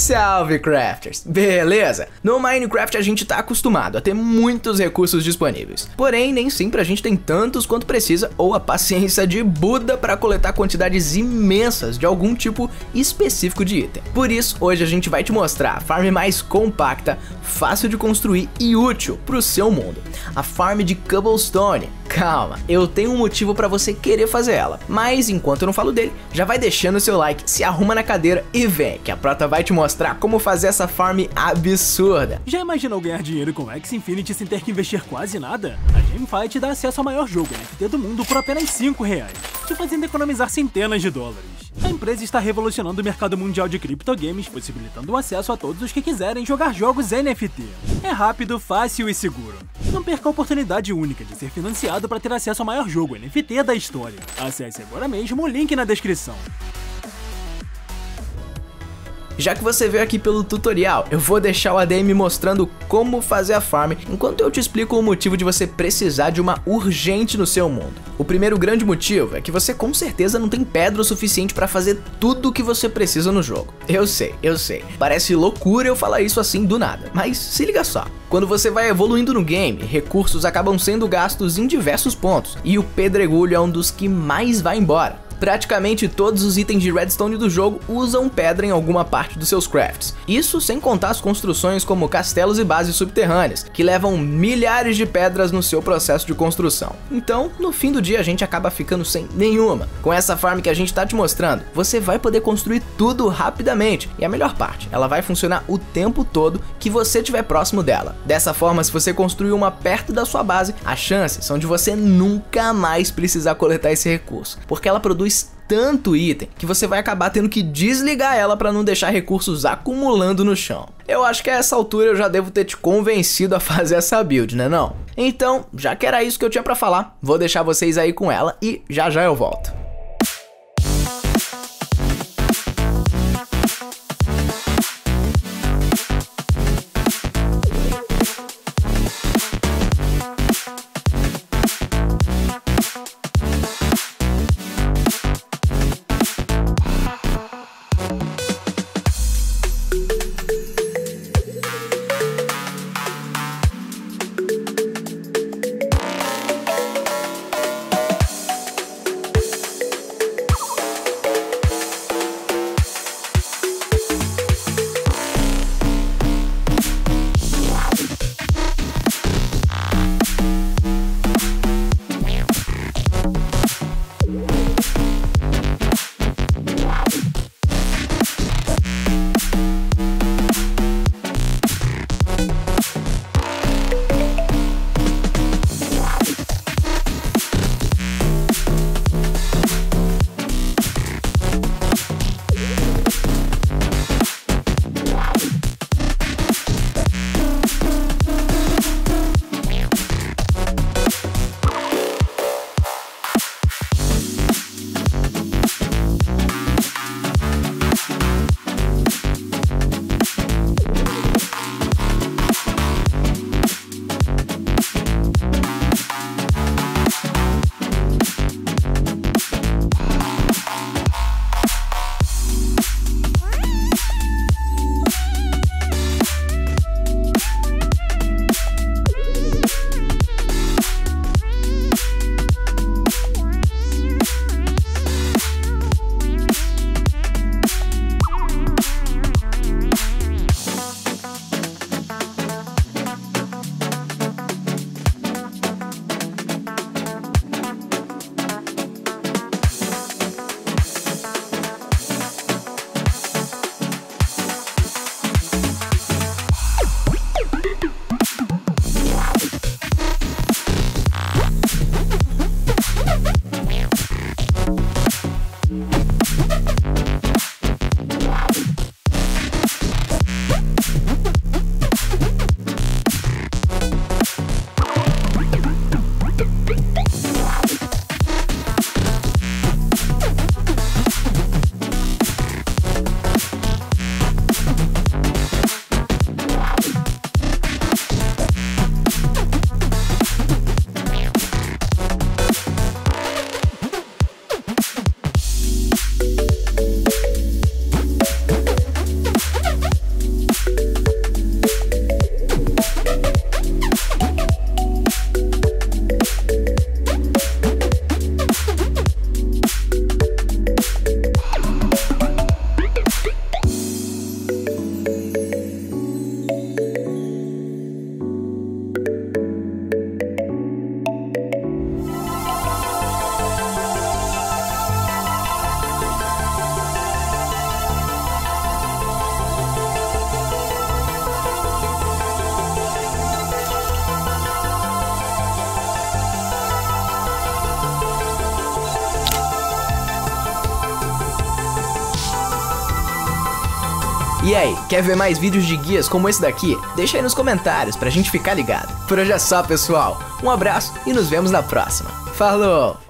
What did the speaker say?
Salve, crafters! Beleza? No Minecraft a gente tá acostumado a ter muitos recursos disponíveis, porém nem sempre a gente tem tantos quanto precisa ou a paciência de Buda para coletar quantidades imensas de algum tipo específico de item. Por isso, hoje a gente vai te mostrar a farm mais compacta, fácil de construir e útil pro seu mundo, a farm de cobblestone. Calma, eu tenho um motivo para você querer fazer ela, mas enquanto eu não falo dele, já vai deixando o seu like, se arruma na cadeira e vem, que a Prota vai te mostrar como fazer essa farm absurda. Já imaginou ganhar dinheiro com Xfinity sem ter que investir quase nada? A Gemfy te dá acesso ao maior jogo NFT do mundo por apenas R$5, te fazendo economizar centenas de dólares. A empresa está revolucionando o mercado mundial de criptogames, possibilitando o acesso a todos os que quiserem jogar jogos NFT. É rápido, fácil e seguro. Não perca a oportunidade única de ser financiado para ter acesso ao maior jogo NFT da história. Acesse agora mesmo o link na descrição. Já que você veio aqui pelo tutorial, eu vou deixar o ADM mostrando como fazer a farm, enquanto eu te explico o motivo de você precisar de uma urgente no seu mundo. O primeiro grande motivo é que você com certeza não tem pedra o suficiente para fazer tudo o que você precisa no jogo. Eu sei, parece loucura eu falar isso assim do nada, mas se liga só. Quando você vai evoluindo no game, recursos acabam sendo gastos em diversos pontos, e o pedregulho é um dos que mais vai embora. Praticamente todos os itens de redstone do jogo usam pedra em alguma parte dos seus crafts. Isso sem contar as construções como castelos e bases subterrâneas, que levam milhares de pedras no seu processo de construção. Então, no fim do dia a gente acaba ficando sem nenhuma. Com essa farm que a gente tá te mostrando, você vai poder construir tudo rapidamente. E a melhor parte, ela vai funcionar o tempo todo que você estiver próximo dela. Dessa forma, se você construir uma perto da sua base, as chances são de você nunca mais precisar coletar esse recurso, porque ela produz tanto item que você vai acabar tendo que desligar ela para não deixar recursos acumulando no chão. Eu acho que a essa altura eu já devo ter te convencido a fazer essa build, né não? Então, já que era isso que eu tinha para falar, vou deixar vocês aí com ela e já eu volto. E aí, quer ver mais vídeos de guias como esse daqui? Deixa aí nos comentários pra gente ficar ligado. Por hoje é só, pessoal. Um abraço e nos vemos na próxima. Falou!